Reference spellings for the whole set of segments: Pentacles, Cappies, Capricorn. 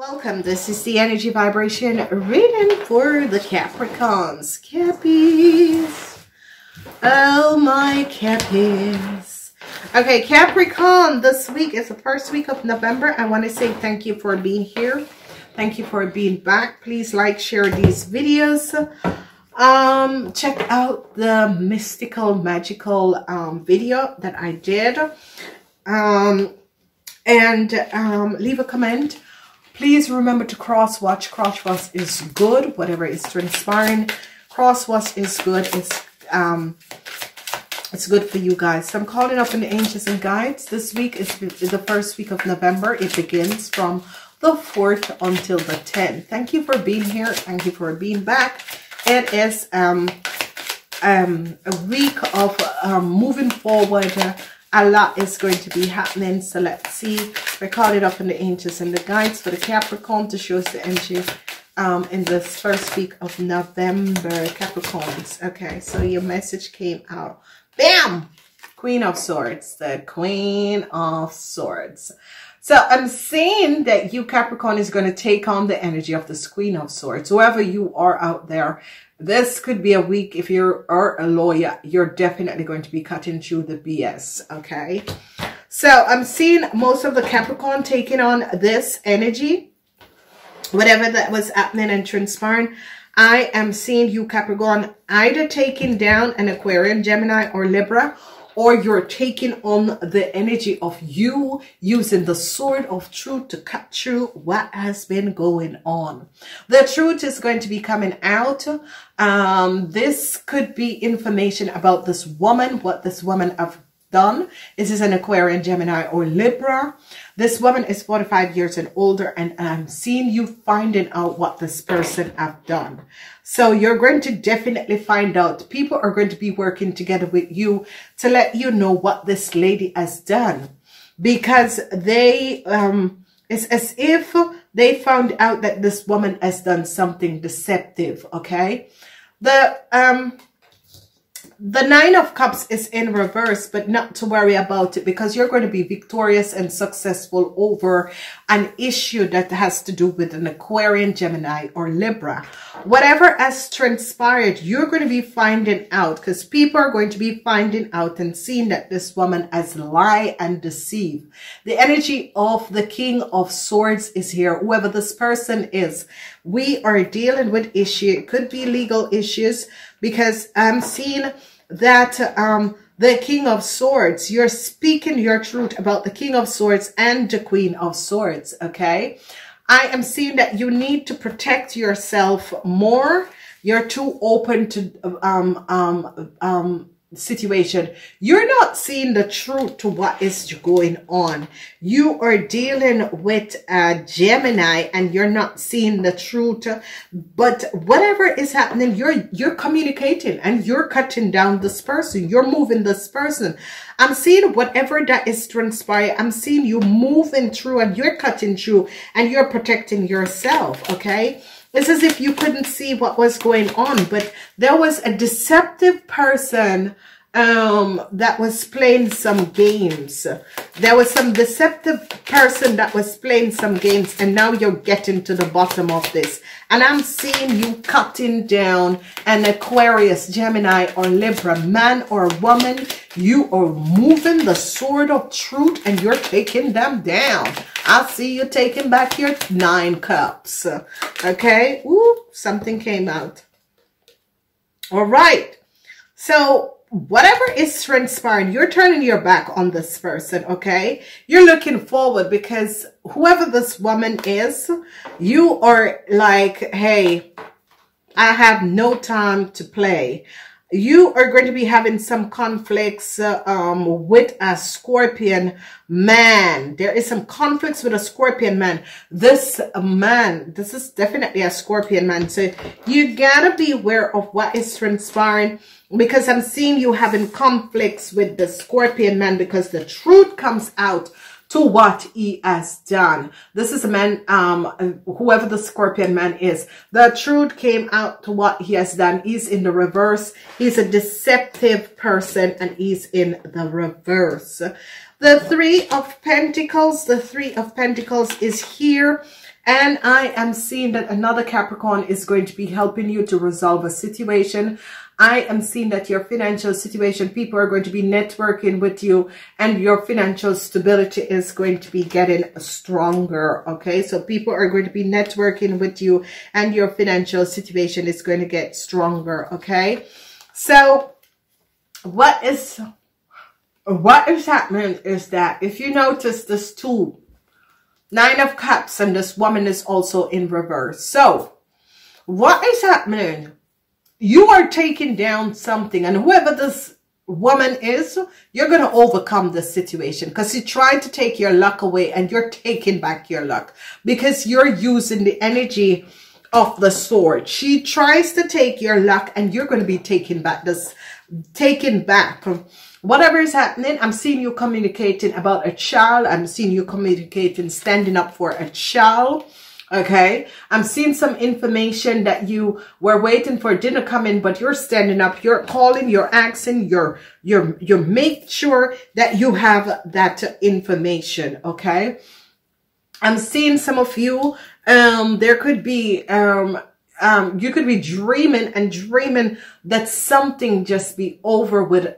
Welcome, this is the energy vibration reading for the Capricorns. Cappies, oh my Cappies. Okay, Capricorn, this week is the first week of November. I want to say thank you for being here. Thank you for being back. Please like, share these videos. Check out the mystical, magical video that I did. Leave a comment. Please remember to cross-watch. Cross-watch is good. Whatever is transpiring, cross-watch is good. It's good for you guys. So I'm calling up on the angels and guides. This week is the first week of November. It begins from the 4th until the 10th. Thank you for being here. Thank you for being back. It is a week of moving forward. A lot is going to be happening, so let's see. We're calling up in the angels and the guides for the Capricorn to show us the energy in this first week of November, Capricorns. Okay, so your message came out. Bam! Queen of Swords, the Queen of Swords. So I'm saying that you, Capricorn, is going to take on the energy of this Queen of Swords. Whoever you are out there, this could be a week. If you are a lawyer, you're definitely going to be cutting through the BS, okay? So I'm seeing most of the Capricorn taking on this energy, whatever that was happening and transpiring. I am seeing you, Capricorn, either taking down an Aquarian, Gemini, or Libra, or you're taking on the energy of you using the sword of truth to cut through what has been going on. The truth is going to be coming out. This could be information about this woman, what this woman has done. This is an Aquarian, Gemini, or Libra. This woman is 45 years and older, and I'm seeing you finding out what this person has done. So you're going to definitely find out. People are going to be working together with you to let you know what this lady has done, because they, it's as if they found out that this woman has done something deceptive. Okay. The Nine of Cups is in reverse, but not to worry about it, because you're going to be victorious and successful over an issue that has to do with an Aquarian, Gemini, or Libra. Whatever has transpired, you're going to be finding out, because people are going to be finding out and seeing that this woman has lied and deceived. The energy of the King of Swords is here. Whoever this person is, we are dealing with issues. It could be legal issues, because I'm seeing that the King of Swords, you're speaking your truth about the King of Swords and the Queen of Swords, okay? I am seeing that you need to protect yourself more. You're too open to situation. You're not seeing the truth to what is going on. You are dealing with a Gemini and you're not seeing the truth, but whatever is happening, you're communicating and you're cutting down this person. You're moving this person. I'm seeing whatever that is transpired. I'm seeing you moving through and you're cutting through and you're protecting yourself. Okay. It's as if you couldn't see what was going on, but there was a deceptive person that was playing some games. There was some deceptive person that was playing some games, and now you're getting to the bottom of this. And I'm seeing you cutting down an Aquarius, Gemini, or Libra, man or woman. You are moving the sword of truth and you're taking them down. I see you taking back your 9 cups. Okay. Ooh, something came out. All right. So whatever is transpiring, you're turning your back on this person, okay? You're looking forward, because whoever this woman is, you are like, hey, I have no time to play. You are going to be having some conflicts with a Scorpion man. There is some conflicts with a Scorpion man. This man, this is definitely a Scorpion man. So you gotta be aware of what is transpiring, because I'm seeing you having conflicts with the Scorpion man, because the truth comes out to what he has done. This is a man, whoever the Scorpion man is. The truth came out to what he has done. He's in the reverse. He's a deceptive person and he's in the reverse. The Three of Pentacles. The Three of Pentacles is here. And I am seeing that another Capricorn is going to be helping you to resolve a situation. I am seeing that your financial situation, people are going to be networking with you, and your financial stability is going to be getting stronger, okay? So people are going to be networking with you, and your financial situation is going to get stronger, okay? So what is happening is that if you notice this too, Nine of Cups, and this woman is also in reverse. So what is happening? You are taking down something, and whoever this woman is, you're going to overcome this situation, because she tried to take your luck away, and you're taking back your luck because you're using the energy of the Sword. She tries to take your luck, and you're going to be taking back this, taking back whatever is happening. I'm seeing you communicating about a child. I'm seeing you communicating, standing up for a child. Okay, I'm seeing some information that you were waiting for didn't come in, but you're standing up, you're calling, you're asking, you're make sure that you have that information. Okay, I'm seeing some of you, there could be, you could be dreaming and dreaming that something just be over with,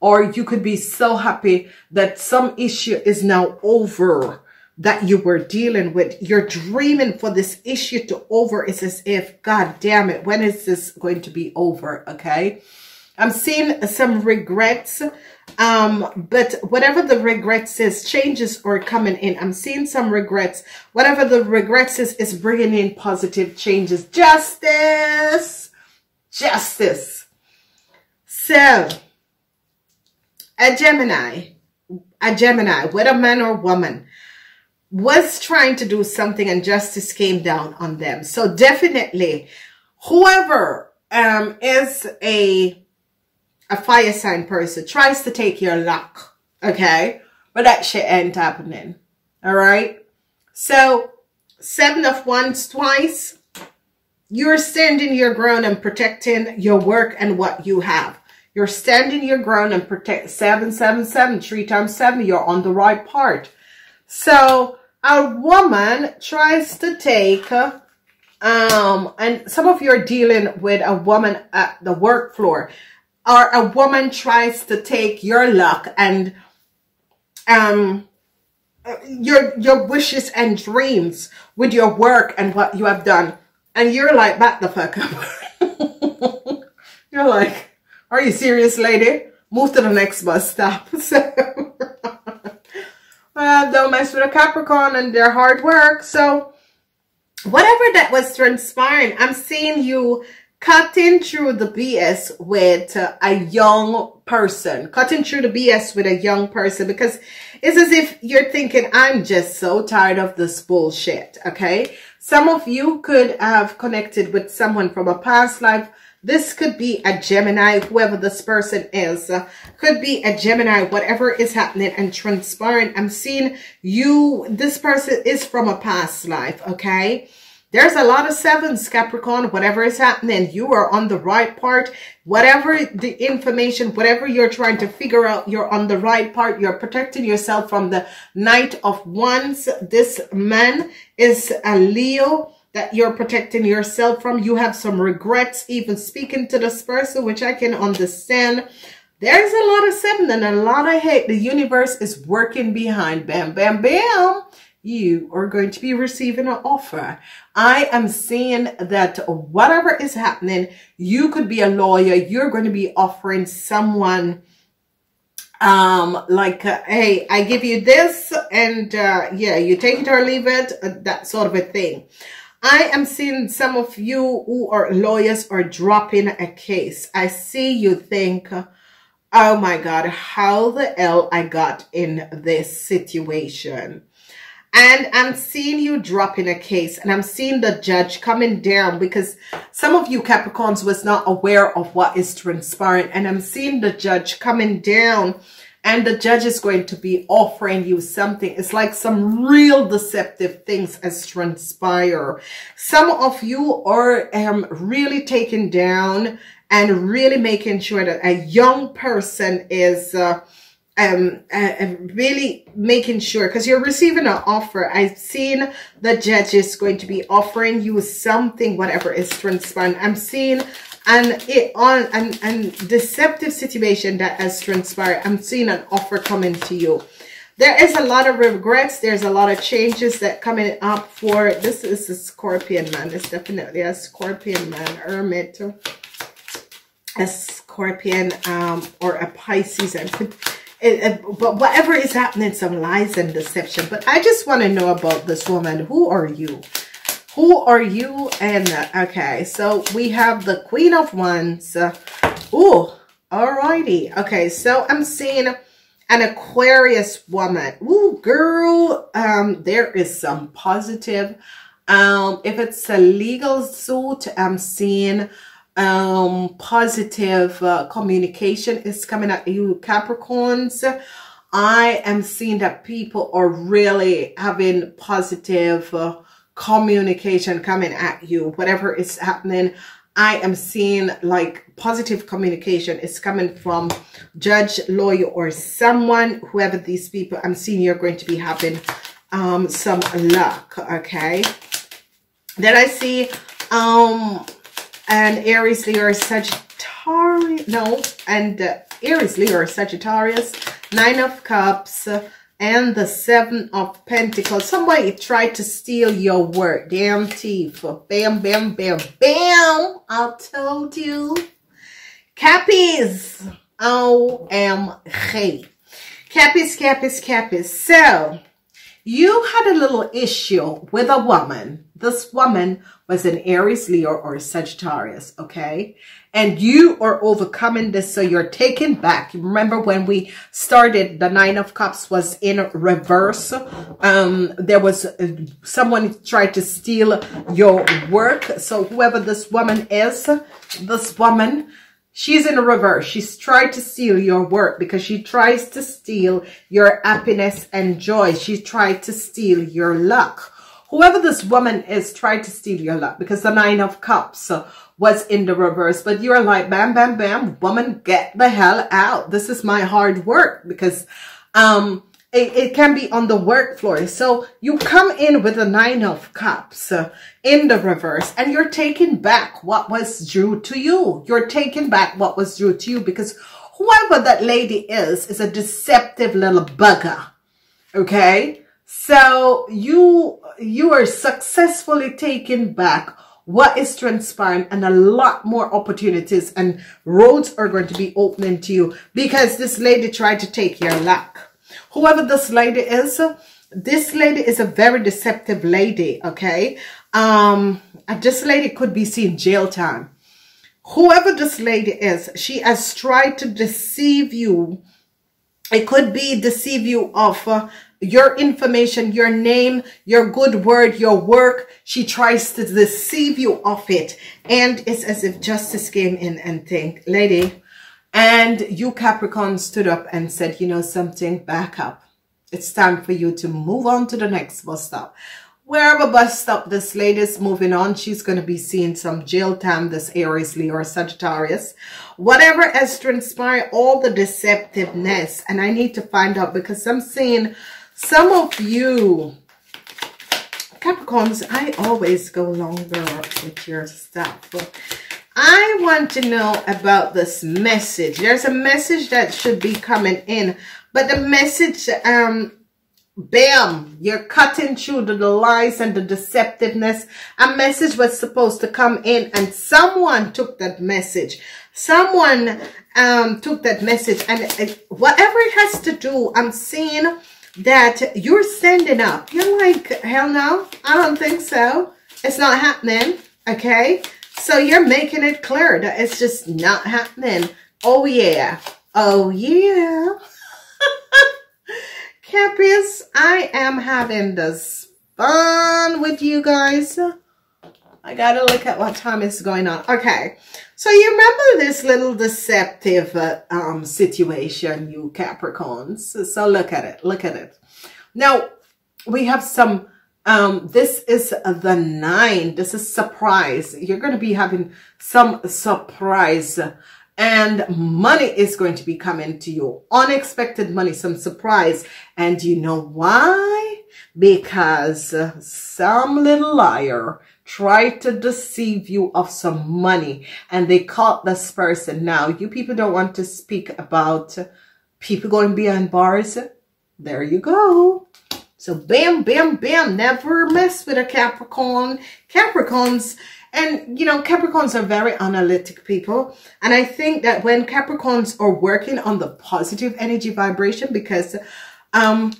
or you could be so happy that some issue is now over that you were dealing with. You're dreaming for this issue to over. It's as if, God damn it, when is this going to be over? Okay. I'm seeing some regrets, but whatever the regrets is, changes are coming in. I'm seeing some regrets. Whatever the regrets is bringing in positive changes. Justice! Justice! So, a Gemini, whether man or woman, was trying to do something, and justice came down on them. So definitely, whoever is a fire sign person tries to take your luck, okay? But that shit ain't happening, all right? So, Seven of Wands twice. You're standing your ground and protecting your work and what you have. You're standing your ground and protect. 777, 3 times 7, you're on the right part. So, a woman tries to take, and some of you are dealing with a woman at the work floor, or a woman tries to take your luck and your wishes and dreams with your work and what you have done. And you're like, back the fuck up. You're like, are you serious, lady? Move to the next bus stop. So, well, don't mess with a Capricorn and their hard work. So whatever that was transpiring, I'm seeing you cutting through the BS with a young person. Cutting through the BS with a young person, because it's as if you're thinking, I'm just so tired of this bullshit, okay? Some of you could have connected with someone from a past life. This could be a Gemini, whoever this person is. Could be a Gemini, whatever is happening and transpiring. I'm seeing you, this person is from a past life, okay? There's a lot of sevens, Capricorn. Whatever is happening, you are on the right part. Whatever the information, whatever you're trying to figure out, you're on the right part. You're protecting yourself from the Knight of Wands. This man is a Leo that you're protecting yourself from. You have some regrets even speaking to this person, which I can understand. There's a lot of seven and a lot of hate. The universe is working behind. Bam, bam, bam. You are going to be receiving an offer. I am seeing that whatever is happening, you could be a lawyer. You're going to be offering someone like, hey, I give you this, and yeah, you take it or leave it, that sort of a thing. I am seeing some of you who are lawyers are dropping a case. I see you think, oh my God, how the hell I got in this situation? And I'm seeing you dropping a case, and I'm seeing the judge coming down, because some of you Capricorns was not aware of what is transpiring. And I'm seeing the judge coming down, and the judge is going to be offering you something. It's like some real deceptive things as transpire. Some of you are really taken down and really making sure that a young person is really making sure, because you're receiving an offer. I've seen the judge is going to be offering you something, whatever is transpiring. I'm seeing an deceptive situation that has transpired. I'm seeing an offer coming to you. There is a lot of regrets. There's a lot of changes that coming up for this. Is a Scorpion man. It's definitely a Scorpion man, Hermit, a Scorpion, or a Pisces. But whatever is happening, some lies and deception. But I just want to know about this woman. Who are you? Who are you? And okay, so we have the Queen of Wands. Oh, alrighty. Okay, so I'm seeing an Aquarius woman. Ooh, girl, there is some positive. If it's a legal suit, I'm seeing positive communication is coming at you, Capricorns. I am seeing that people are really having positive communication coming at you. Whatever is happening, I am seeing like positive communication is coming from judge, lawyer, or someone, whoever these people. I'm seeing you're going to be having some luck, okay? Then I see an Aries, Leo, or Sagittarius. No, and Aries, Leo, or Sagittarius, 9 of Cups, and the 7 of Pentacles. Somebody tried to steal your work. Damn thief. Bam, bam, bam, bam. I told you. Cappies. OMG. Cappies, cappies, cappies. So, you had a little issue with a woman. This woman was an Aries, Leo, or Sagittarius, okay? And you are overcoming this, so you're taking back. Remember when we started, the 9 of Cups was in reverse. There was someone tried to steal your work. So whoever this woman is, this woman, she's in reverse. She's tried to steal your work because she tries to steal your happiness and joy. She tried to steal your luck. Whoever this woman is tried to steal your luck because the 9 of Cups was in the reverse. But you're like, bam, bam, bam, woman, get the hell out. This is my hard work, because it can be on the work floor. So you come in with the 9 of Cups in the reverse, and you're taking back what was due to you. You're taking back what was due to you, because whoever that lady is a deceptive little bugger, okay? So you are successfully taking back what is transpiring, and a lot more opportunities and roads are going to be opening to you, because this lady tried to take your luck. Whoever this lady is a very deceptive lady, okay? This lady could be seen jail time. Whoever this lady is, she has tried to deceive you. It could be deceive you of your information, your name, your good word, your work. She tries to deceive you of it. And it's as if justice came in and think, lady. And you, Capricorn, stood up and said, you know something, back up. It's time for you to move on to the next bus stop. Wherever bus stop this lady is moving on, she's going to be seeing some jail time, this Aries, Leo, or Sagittarius. Whatever has transpired, all the deceptiveness. And I need to find out, because I'm seeing some of you, Capricorns, I always go longer with your stuff. But I want to know about this message. There's a message that should be coming in. But the message, bam, you're cutting through the lies and the deceptiveness. A message was supposed to come in, and someone took that message. Someone took that message, and whatever it has to do, I'm seeing that you're standing up. You're like, hell no, I don't think so. It's not happening, okay? So you're making it clear that it's just not happening. Oh, yeah. Oh, yeah. Cappies, I am having this fun with you guys. I gotta look at what time is going on. Okay, so you remember this little deceptive situation, you Capricorns. So look at it, look at it. Now, we have some, this is the 9. This is surprise. You're going to be having some surprise and money is going to be coming to you. Unexpected money, some surprise. And you know why? Because some little liar tried to deceive you of some money and they caught this person. Now, you people don't want to speak about people going behind bars. There you go. So bam, bam, bam. Never mess with a Capricorn. Capricorns, and you know, Capricorns are very analytic people. And I think that when Capricorns are working on the positive energy vibration, because when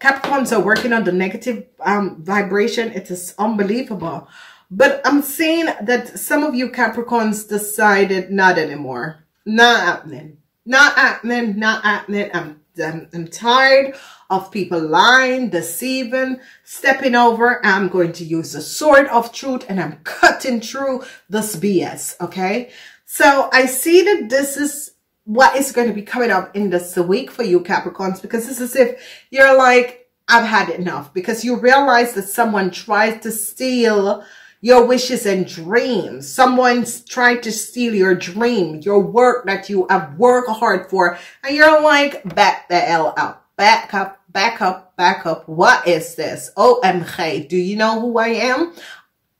Capricorns are working on the negative vibration, it is unbelievable. But I'm seeing that some of you Capricorns decided not anymore. Not happening. Not happening. Not happening. I'm tired of people lying, deceiving, stepping over. I'm going to use the sword of truth and I'm cutting through this BS, okay? So I see that this is what is going to be coming up in this week for you Capricorns, because this is if you're like, I've had enough, because you realize that someone tries to steal your wishes and dreams. Someone's tried to steal your dream, your work that you have worked hard for. And you're like, back the hell up. Back up, back up, back up. What is this? OMG, do you know who I am?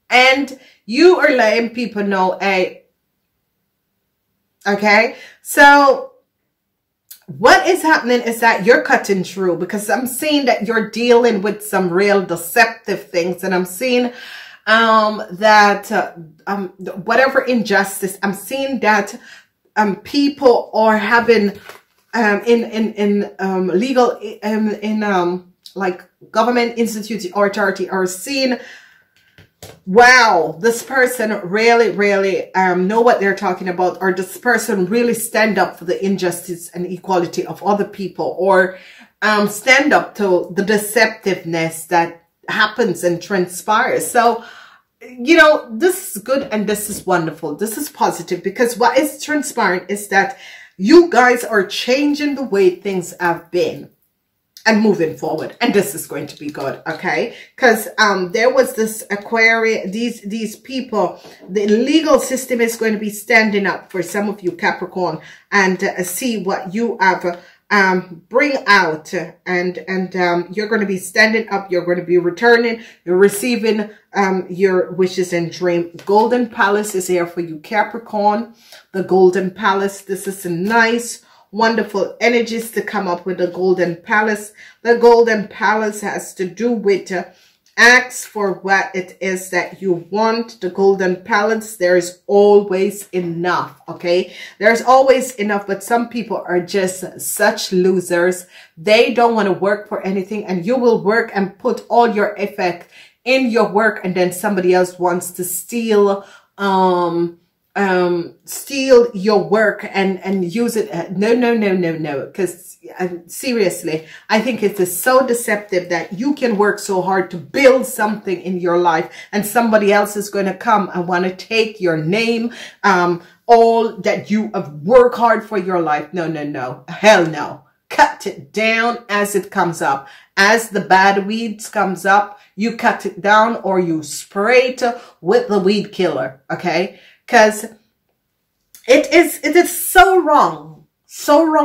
And you are letting people know, hey, okay? So what is happening is that you're cutting through, because I'm seeing that you're dealing with some real deceptive things. And I'm seeing whatever injustice, I'm seeing that, people are having, legal, like government institutes, authority are seeing, wow, this person really, really, know what they're talking about, or this person really stand up for the injustice and equality of other people, or, stand up to the deceptiveness that happens and transpires. So, you know, this is good and this is wonderful. This is positive, because what is transpiring is that you guys are changing the way things have been and moving forward. And this is going to be good, okay? Because there was this Aquarius, these people, the legal system is going to be standing up for some of you Capricorn, and see what you have bring out, and you're going to be standing up, you're going to be returning, you're receiving your wishes and dream. Golden Palace is here for you Capricorn. The Golden Palace, this is a nice, wonderful energies to come up with. The Golden Palace, the Golden Palace has to do with ask for what it is that you want. The Golden Palace, there is always enough, okay? There's always enough, but some people are just such losers. They don't want to work for anything, and you will work and put all your effort in your work, and then somebody else wants to steal your work and use it. No, because seriously, I think it is so deceptive that you can work so hard to build something in your life, and somebody else is going to come and want to take your name, all that you have worked hard for your life. No, hell no. Cut it down as it comes up. As the bad weeds comes up, you cut it down, or you spray it with the weed killer, okay? Because it is so wrong,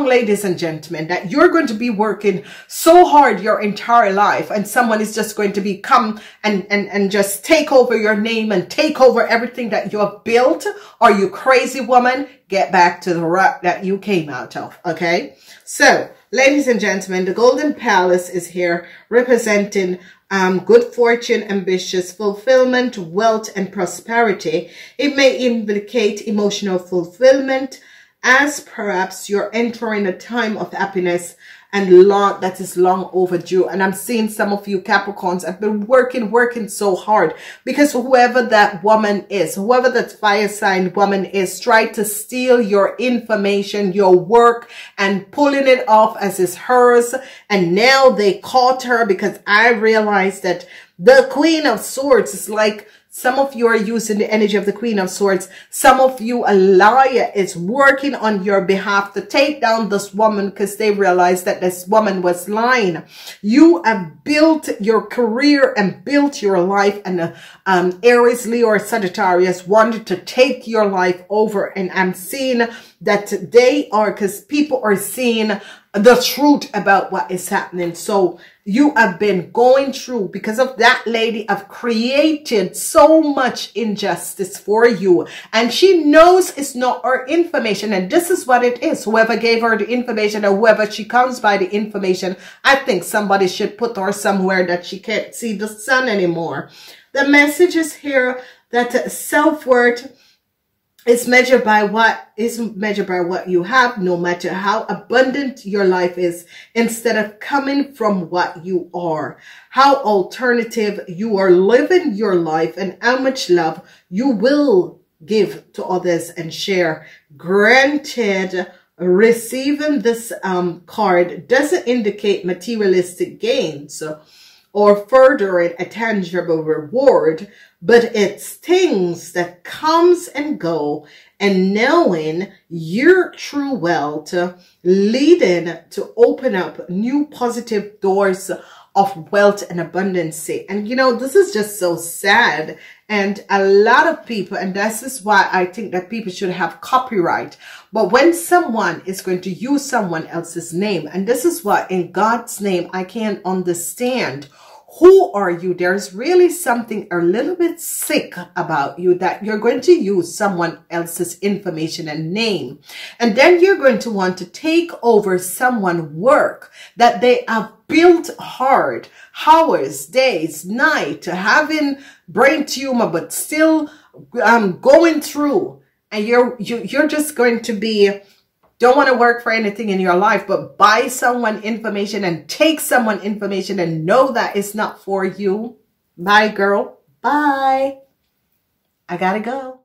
ladies and gentlemen, that you're going to be working so hard your entire life, and someone is just going to be come and just take over your name and take over everything that you have built. Or you crazy woman, get back to the rut that you came out of, okay? So, ladies and gentlemen, the Golden Palace is here representing good fortune, ambitious fulfillment, wealth, and prosperity. It may implicate emotional fulfillment, as perhaps you're entering a time of happiness and long that is long overdue. And I'm seeing some of you Capricorns have been working so hard, because whoever that woman is, whoever that fire sign woman is, tried to steal your information, your work, and pulling it off as is hers. And now they caught her, because I realized that the Queen of Swords is like Some of you are using the energy of the Queen of Swords. Some of you, a liar is working on your behalf to take down this woman because they realized that this woman was lying. You have built your career and built your life, and Aries, Leo, or Sagittarius wanted to take your life over. And I'm seeing that they are, because people are seeing the truth about what is happening. So you have been going through, because of that lady, have created so much injustice for you, and she knows it's not her information, and this is what it is. Whoever gave her the information, or whoever she comes by the information, I think somebody should put her somewhere that she can't see the sun anymore. The message is here that self-worth is measured by what you have, no matter how abundant your life is, instead of coming from what you are, how alternative you are living your life, and how much love you will give to others and share. Granted, receiving this card doesn't indicate materialistic gains or furthering a tangible reward, but it's things that comes and go, and knowing your true wealth leading to open up new positive doors of wealth and abundance. And you know, this is just so sad. And a lot of people, and this is why I think that people should have copyright. But when someone is going to use someone else's name, and this is what, in God's name, I can't understand. Who are you? There's really something a little bit sick about you, that you're going to use someone else's information and name. And then you're going to want to take over someone's work that they have built hard, hours, days, night, having brain tumor, but still going through. And you're just going to be, don't want to work for anything in your life, but buy someone information and take someone information and know that it's not for you. Bye, girl. Bye. I gotta go.